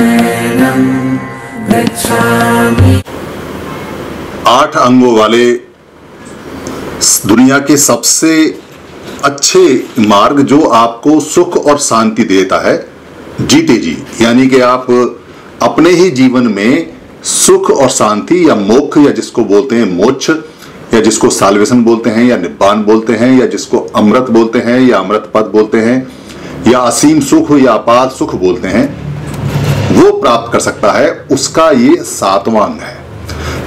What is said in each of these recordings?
शरणं गच्छामि। 8 अंगों वाले दुनिया के सबसे अच्छे मार्ग जो आपको सुख और शांति देता है जीते जी, यानी कि आप अपने ही जीवन में सुख और शांति या मोक्ष या जिसको बोलते हैं मोक्ष या जिसको साल्वेशन बोलते हैं या निब्बान बोलते हैं या जिसको अमृत बोलते हैं या अमृत पद बोलते हैं या असीम सुख या अपार सुख बोलते हैं, वो प्राप्त कर सकता है। उसका ये 7वां अंग है।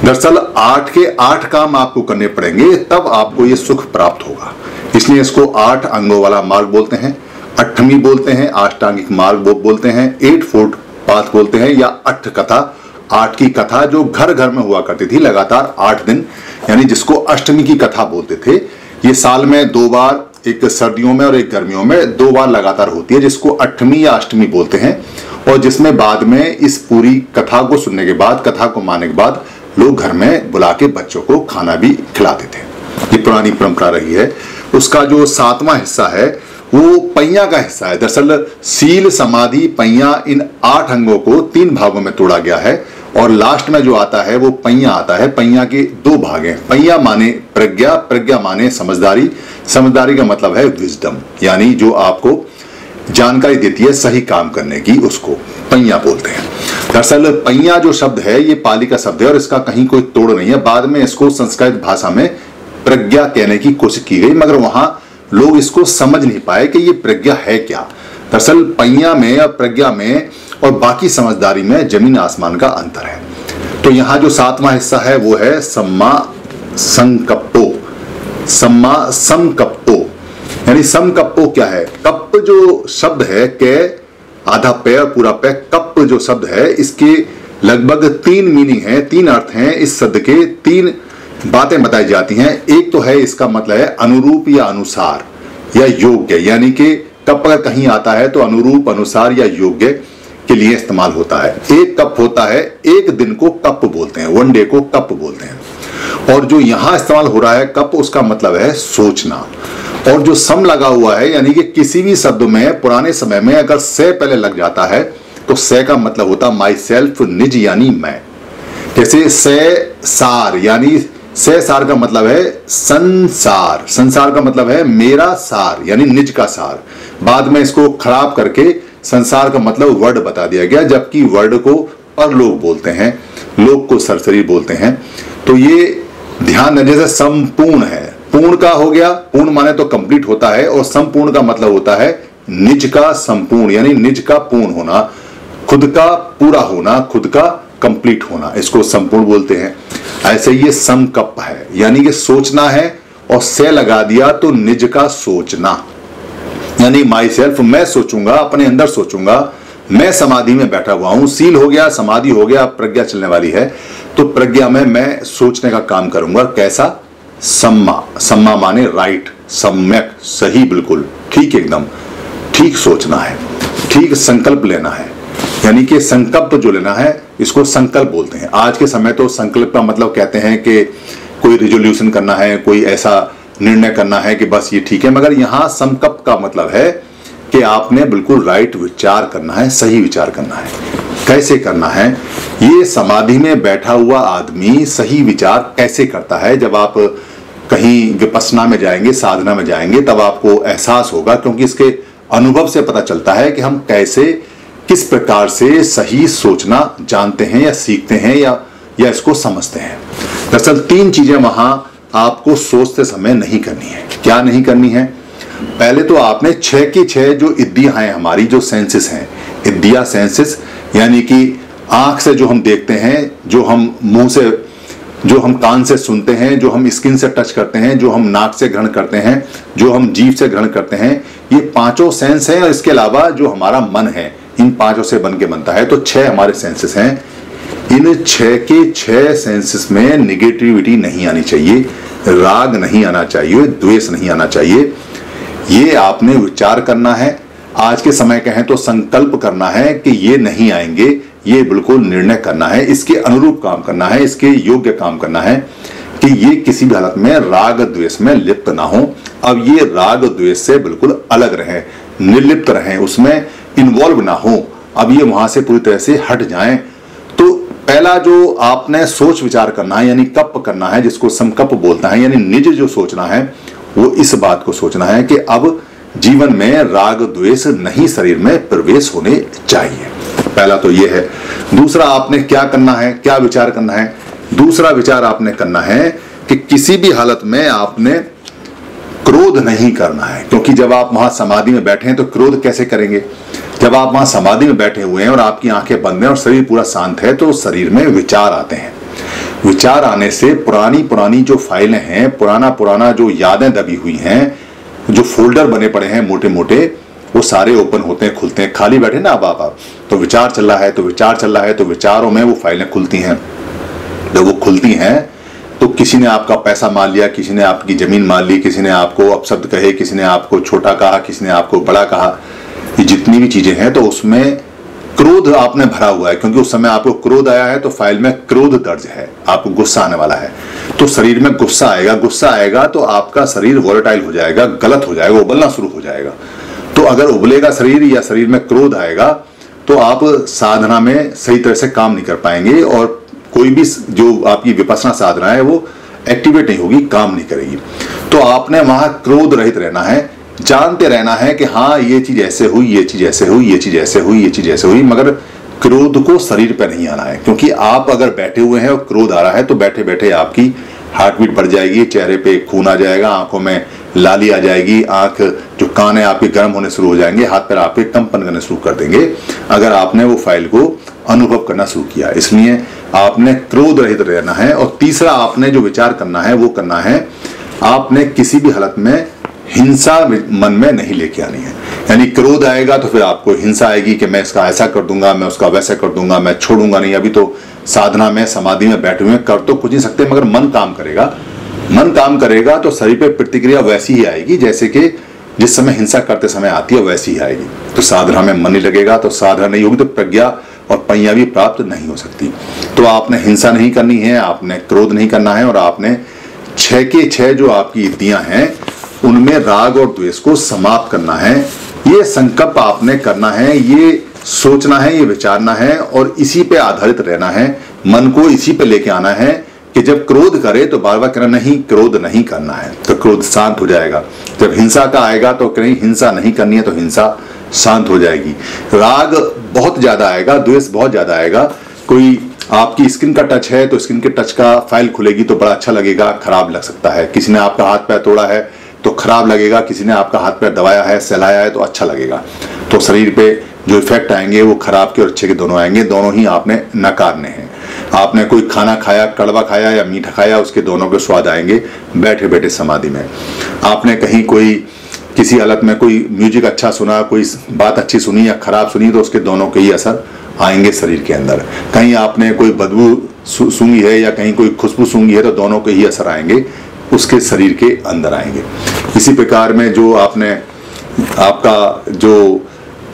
दरअसल 8 के 8 काम आपको करने पड़ेंगे तब आपको ये सुख प्राप्त होगा, इसलिए इसको 8 अंगों वाला मार्ग बोलते हैं, 8वीं बोलते हैं, अष्टांगिक मार्ग बोलते हैं, 8-fold पाथ बोलते हैं या 8 कथा, 8 की कथा जो घर घर में हुआ करती थी लगातार 8 दिन, यानी जिसको अष्टमी की कथा बोलते थे। ये साल में 2 बार, एक सर्दियों में और एक गर्मियों में, 2 बार लगातार होती है जिसको अष्टमी या अष्टमी बोलते हैं, और जिसमें बाद में इस पूरी कथा को सुनने के बाद, कथा को मानने के बाद लोग घर में बुला के बच्चों को खाना भी खिलाते थे। ये पुरानी परंपरा रही है। उसका जो 7वां हिस्सा है वो पय्या का हिस्सा है। दरअसल सील, समाधि, पय्या, इन 8 अंगों को 3 भागों में तोड़ा गया है और लास्ट में जो आता है वो पय्या आता है। पय्या के 2 भाग हैं। पय्या माने प्रज्ञा, प्रज्ञा माने समझदारी, समझदारी का मतलब है विजडम, यानी जो आपको जानकारी देती है सही काम करने की, उसको पय्या बोलते हैं। दरअसल पय्या जो शब्द है ये पाली का शब्द है और इसका कहीं कोई तोड़ नहीं है। बाद में इसको संस्कृत भाषा में प्रज्ञा कहने की कोशिश की गई मगर वहां लोग इसको समझ नहीं पाए कि ये प्रज्ञा है क्या। दरअसल पय्या में और प्रज्ञा में और बाकी समझदारी में जमीन आसमान का अंतर है। तो यहाँ जो 7वां हिस्सा है वो है सम्मा संकप्पो। सम्मा संकप्पो यानी समकप्पो क्या है? कप जो शब्द है, के आधा पे और पूरा पे, कप जो शब्द है इसके लगभग 3 मीनिंग है, 3 अर्थ हैं। इस शब्द के 3 बातें बताई जाती हैं। एक तो है इसका मतलब है अनुरूप या अनुसार या योग्य, यानी कि कप अगर कहीं आता है तो अनुरूप, अनुसार या योग्य के लिए इस्तेमाल होता है। एक कप होता है, एक दिन को कप बोलते हैं, 1 डे को कप बोलते हैं। और जो यहाँ इस्तेमाल हो रहा है कप, उसका मतलब है सोचना। और जो सम लगा हुआ है यानी कि किसी भी शब्द में पुराने समय में अगर से पहले लग जाता है तो से का मतलब होता है माई सेल्फ, निज यानी मैं। जैसे से सार, यानी से सार का मतलब है संसार, संसार का मतलब है मेरा सार यानी निज का सार। बाद में इसको खराब करके संसार का मतलब वर्ड बता दिया गया, जबकि वर्ड को परलोक बोलते हैं, लोक को सरसरी बोलते हैं। तो ये ध्यान देने से संपूर्ण है, पूर्ण का हो गया, पूर्ण माने तो कंप्लीट होता है, और संपूर्ण का मतलब होता है निज का संपूर्ण यानी निज का पूर्ण होना, खुद का पूरा होना, खुद का कंप्लीट होना, इसको संपूर्ण बोलते हैं। ऐसे ये समकप है यानी कि सोचना है और से लगा दिया तो निज का सोचना, यानी माई सेल्फ, मैं सोचूंगा, अपने अंदर सोचूंगा, मैं समाधि में बैठा हुआ हूं। सील हो गया, समाधि हो गया, प्रज्ञा चलने वाली है, तो प्रज्ञा में मैं सोचने का काम करूंगा। कैसा? सम्मा, सम्मा माने राइट, सम्यक, सही, बिल्कुल ठीक, एकदम ठीक सोचना है, ठीक संकल्प लेना है, यानी कि संकल्प जो लेना है इसको संकल्प बोलते हैं। आज के समय तो संकल्प का मतलब कहते हैं कि कोई रिजोल्यूशन करना है, कोई ऐसा निर्णय करना है कि बस ये ठीक है, मगर यहाँ संकल्प का मतलब है कि आपने बिल्कुल राइट विचार करना है, सही विचार करना है। कैसे करना है? ये समाधि में बैठा हुआ आदमी सही विचार कैसे करता है? जब आप कहीं विपसना में जाएंगे, साधना में जाएंगे, तब आपको एहसास होगा, क्योंकि इसके अनुभव से पता चलता है कि हम कैसे, किस प्रकार से सही सोचना जानते हैं या सीखते हैं या इसको समझते हैं। दरअसल 3 चीजें वहां आपको सोचते समय नहीं करनी है। क्या नहीं करनी है? पहले तो आपने 6 की 6 जो इद्रियां हैं हमारी, जो सेंसेस हैं, इद्रिया सेंसेस यानी कि आंख से जो हम देखते हैं, जो हम मुंह से, जो हम कान से सुनते हैं, जो हम स्किन से टच करते हैं, जो हम नाक से ग्रहण करते हैं, जो हम जीभ से ग्रहण करते हैं, ये 5 सेंस हैं। और इसके अलावा जो हमारा मन है, इन 5 से बन के बनता है। तो 6 हमारे सेंसेस हैं। इन 6 के 6 सेंसेस में निगेटिविटी नहीं आनी चाहिए, राग नहीं आना चाहिए, द्वेष नहीं आना चाहिए। ये आपने विचार करना है। आज के समय कहें तो संकल्प करना है कि ये नहीं आएंगे, ये बिल्कुल निर्णय करना है, इसके अनुरूप काम करना है, इसके योग्य काम करना है कि ये किसी भी हालत में राग द्वेष में लिप्त ना हो। अब ये राग द्वेष से बिल्कुल अलग रहें, निर्लिप्त रहें, उसमें इन्वॉल्व ना हो, अब ये वहाँ से पूरी तरह से हट जाएं। तो पहला जो आपने सोच विचार करना है यानी कप करना है, जिसको संकप बोलता है, यानी निज जो सोचना है वो इस बात को सोचना है कि अब जीवन में राग द्वेष नहीं शरीर में प्रवेश होने चाहिए। पहला तो ये है। दूसरा आपने क्या करना है, क्या विचार करना है? दूसरा विचार आपने करना है कि किसी भी हालत में आपने क्रोध नहीं करना है, क्योंकि जब आप वहां समाधि में बैठे हैं तो क्रोध कैसे करेंगे? जब आप वहां समाधि में बैठे हुए हैं और आपकी आंखें बंद हैं और शरीर पूरा शांत है तो शरीर में विचार आते हैं। विचार आने से पुरानी जो फाइलें हैं, पुराना जो यादें दबी हुई हैं, जो फोल्डर बने पड़े हैं मोटे मोटे, वो सारे ओपन होते हैं, खुलते हैं। खाली बैठे ना आप तो विचार चल रहा है, तो विचार चल रहा है, तो विचारों में वो फाइलें खुलती हैं। जब वो खुलती हैं तो किसी ने आपका पैसा मार लिया, किसी ने आपकी ज़मीन मार ली, किसी ने आपको अपशब्द कहे, किसी ने आपको छोटा कहा, किसी ने आपको बड़ा कहा, ये जितनी भी चीज़ें हैं तो उसमें क्रोध आपने भरा हुआ है, क्योंकि उस समय आपको क्रोध आया है तो फाइल में क्रोध दर्ज है, आपको गुस्सा आने वाला है तो शरीर में गुस्सा आएगा। गुस्सा आएगा तो आपका शरीर वोलेटाइल हो जाएगा, गलत हो जाएगा, उबलना शुरू हो जाएगा। तो अगर उबलेगा शरीर या शरीर में क्रोध आएगा तो आप साधना में सही तरह से काम नहीं कर पाएंगे और कोई भी जो आपकी विपसना साधना है वो एक्टिवेट नहीं होगी, काम नहीं करेगी। तो आपने वहाँ क्रोध रहित रहना है, जानते रहना है कि हाँ ये चीज़ ऐसे हुई, ये चीज़ ऐसे हुई, ये चीज़ ऐसे हुई, ये चीज़ ऐसे हुई, मगर क्रोध को शरीर पर नहीं आना है, क्योंकि आप अगर बैठे हुए हैं और क्रोध आ रहा है तो बैठे बैठे आपकी हार्ट बीट बढ़ जाएगी, चेहरे पे खून आ जाएगा, आंखों में लाली आ जाएगी, आंख जो कान है आपके गर्म होने शुरू हो जाएंगे, हाथ पैर आपके कंपन करने शुरू कर देंगे अगर आपने वो फाइल को अनुभव करना शुरू किया। इसलिए आपने क्रोध रहित रहना है। और तीसरा आपने जो विचार करना है वो करना है, आपने किसी भी हालत में हिंसा मन में नहीं लेके आनी है। यानी क्रोध आएगा तो फिर आपको हिंसा आएगी कि मैं इसका ऐसा कर दूंगा, मैं उसका वैसा कर दूंगा, मैं छोड़ूंगा नहीं। अभी तो साधना में समाधि में बैठे हुए कर तो कुछ नहीं सकते, मगर मन काम करेगा। मन काम करेगा तो शरीर पे प्रतिक्रिया वैसी ही आएगी जैसे कि जिस समय हिंसा करते समय आती है, वैसी ही आएगी। तो साधना में मन नहीं लगेगा, तो साधना नहीं होगी, तो प्रज्ञा और पय्या भी प्राप्त नहीं हो सकती। तो आपने हिंसा नहीं करनी है, आपने क्रोध नहीं करना है, और आपने 6 के 6 जो आपकी इतियाँ हैं उनमें राग और द्वेष को समाप्त करना है। ये संकल्प आपने करना है, ये सोचना है, ये विचारना है, और इसी पे आधारित रहना है। मन को इसी पे लेके आना है कि जब क्रोध करे तो बार बार कहना नहीं, क्रोध नहीं करना है, तो क्रोध शांत हो जाएगा। जब हिंसा का आएगा तो कहीं हिंसा नहीं करनी है, तो हिंसा शांत हो जाएगी। राग बहुत ज़्यादा आएगा, द्वेष बहुत ज़्यादा आएगा, कोई आपकी स्किन का टच है तो स्किन के टच का फाइल खुलेगी तो बड़ा अच्छा लगेगा, खराब लग सकता है। किसी ने आपका हाथ पैर तोड़ा है तो खराब लगेगा, किसी ने आपका हाथ पैर दबाया है, सहलाया है तो अच्छा लगेगा। तो शरीर पे जो इफेक्ट आएंगे वो खराब के और अच्छे के दोनों आएंगे, दोनों ही आपने नकारने हैं। आपने कोई खाना खाया, कड़वा खाया या मीठा खाया, उसके दोनों के स्वाद आएंगे बैठे बैठे समाधि में। आपने कहीं कोई किसी हालत में कोई म्यूजिक अच्छा सुना, कोई बात अच्छी सुनी या खराब सुनी, तो उसके दोनों के ही असर आएंगे शरीर के अंदर। कहीं आपने कोई बदबू सूंघी है या कहीं कोई खुशबू सूंघी है तो दोनों के ही असर आएंगे, उसके शरीर के अंदर आएंगे। इसी प्रकार में जो आपने आपका जो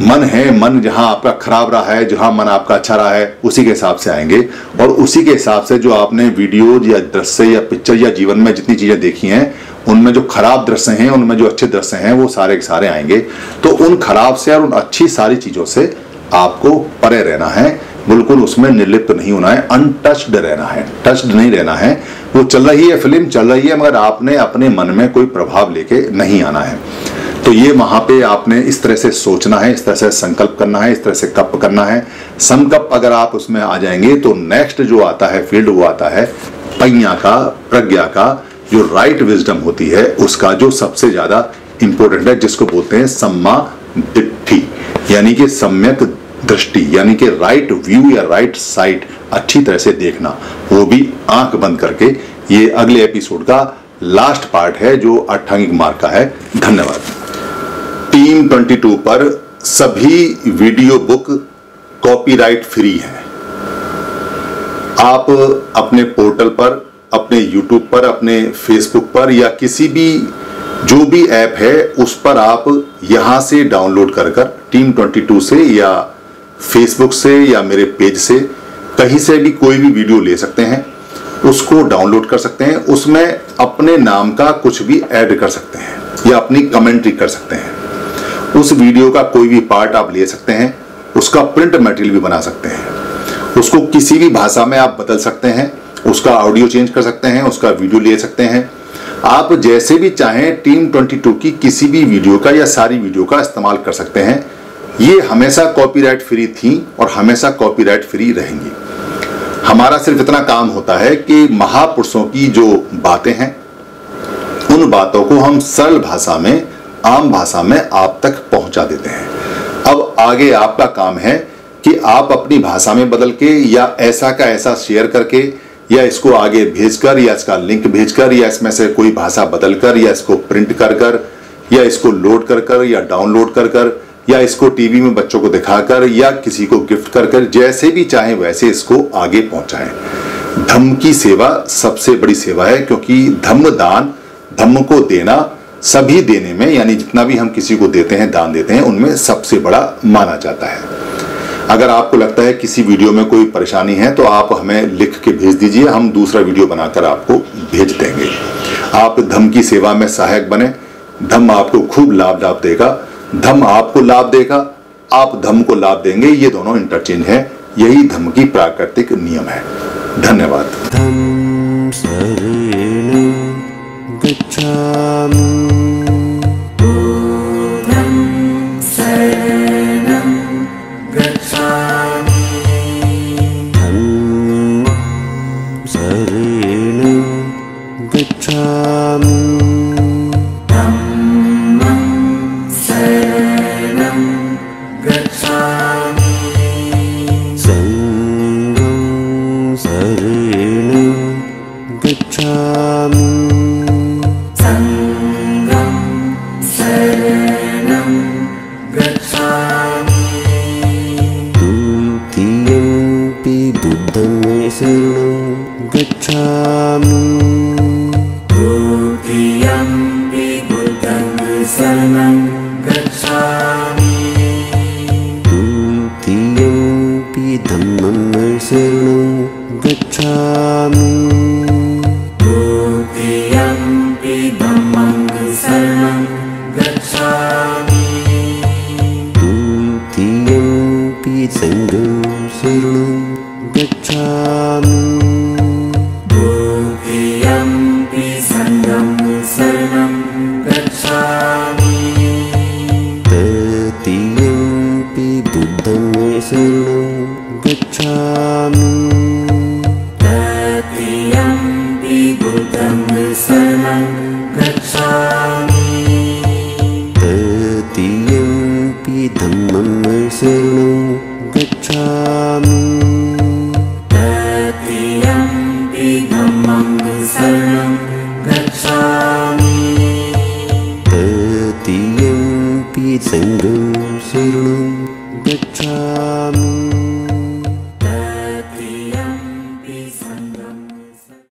मन है, मन जहां आपका खराब रहा है, जहां मन आपका अच्छा रहा है, उसी के हिसाब से आएंगे। और उसी के हिसाब से जो आपने वीडियोज या दृश्य या पिक्चर या जीवन में जितनी चीज़ें देखी हैं उनमें जो खराब दृश्य हैं, उनमें जो अच्छे दृश्य हैं, वो सारे के सारे आएंगे। तो उन खराब से और उन अच्छी सारी चीज़ों से आपको परे रहना है, बिल्कुल उसमें निर्लिप्त नहीं होना है, अनटच्ड रहना है, टच्ड नहीं रहना है। वो चल रही है, फिल्म चल रही है, मगर आपने अपने मन में कोई प्रभाव लेके नहीं आना है। तो ये वहाँ पे आपने इस तरह से सोचना है, इस तरह से संकल्प करना है, इस तरह से कप करना है। संकल्प अगर आप उसमें आ जाएंगे तो नेक्स्ट जो आता है फील्ड वो आता है पय्या का, प्रज्ञा का, जो राइट विजडम होती है उसका, जो सबसे ज़्यादा इम्पोर्टेंट है, जिसको बोलते हैं समाधि, यानी कि सम्यक दृष्टि, यानी कि राइट व्यू या राइट साइट, अच्छी तरह से देखना, वो भी आंख बंद करके। ये अगले एपिसोड का लास्ट पार्ट है जो अष्टांगिक मार्ग का है। धन्यवाद। TEAM 22 पर सभी वीडियो बुक कॉपीराइट फ्री हैं। आप अपने पोर्टल पर, अपने यूट्यूब पर, अपने फेसबुक पर या किसी भी जो भी ऐप है उस पर आप यहाँ से डाउनलोड कर कर TEAM 22 से या फेसबुक से या मेरे पेज से कहीं से भी कोई भी वीडियो ले सकते हैं, उसको डाउनलोड कर सकते हैं। उसमें अपने नाम का कुछ भी ऐड कर सकते हैं या अपनी कमेंट्री कर सकते हैं। उस वीडियो का कोई भी पार्ट आप ले सकते हैं, उसका प्रिंट मटेरियल भी बना सकते हैं, उसको किसी भी भाषा में आप बदल सकते हैं, उसका ऑडियो चेंज कर सकते हैं, उसका वीडियो ले सकते हैं। आप जैसे भी चाहें TEAM 22 की किसी भी वीडियो का या सारी वीडियो का इस्तेमाल कर सकते हैं। ये हमेशा कॉपीराइट फ्री थी और हमेशा कॉपीराइट फ्री रहेंगी। हमारा सिर्फ इतना काम होता है कि महापुरुषों की जो बातें हैं उन बातों को हम सरल भाषा में, आम भाषा में आप तक पहुंचा देते हैं। अब आगे आपका काम है कि आप अपनी भाषा में बदल के या ऐसा का ऐसा शेयर करके या इसको आगे भेजकर या इसका लिंक भेजकर या इसमें से कोई भाषा बदलकर या इसको प्रिंट कर कर या इसको लोड कर कर या डाउनलोड कर कर या इसको टीवी में बच्चों को दिखाकर या किसी को गिफ्ट कर कर जैसे भी चाहे वैसे इसको आगे पहुंचाएं। धम्म की सेवा सबसे बड़ी सेवा है, क्योंकि धम्म दान, धम्म को देना सभी देने में, यानी जितना भी हम किसी को देते हैं, दान देते हैं, उनमें सबसे बड़ा माना जाता है। अगर आपको लगता है किसी वीडियो में कोई परेशानी है तो आप हमें लिख के भेज दीजिए, हम दूसरा वीडियो बनाकर आपको भेज देंगे। आप धम्म की सेवा में सहायक बने, धम्म आपको खूब लाभ देगा, धम्म आपको लाभ देगा, आप धम्म को लाभ देंगे, ये दोनों इंटरचेंज है। यही धम्म की प्राकृतिक नियम है। धन्यवाद। धम्म शरणं गच्छामि।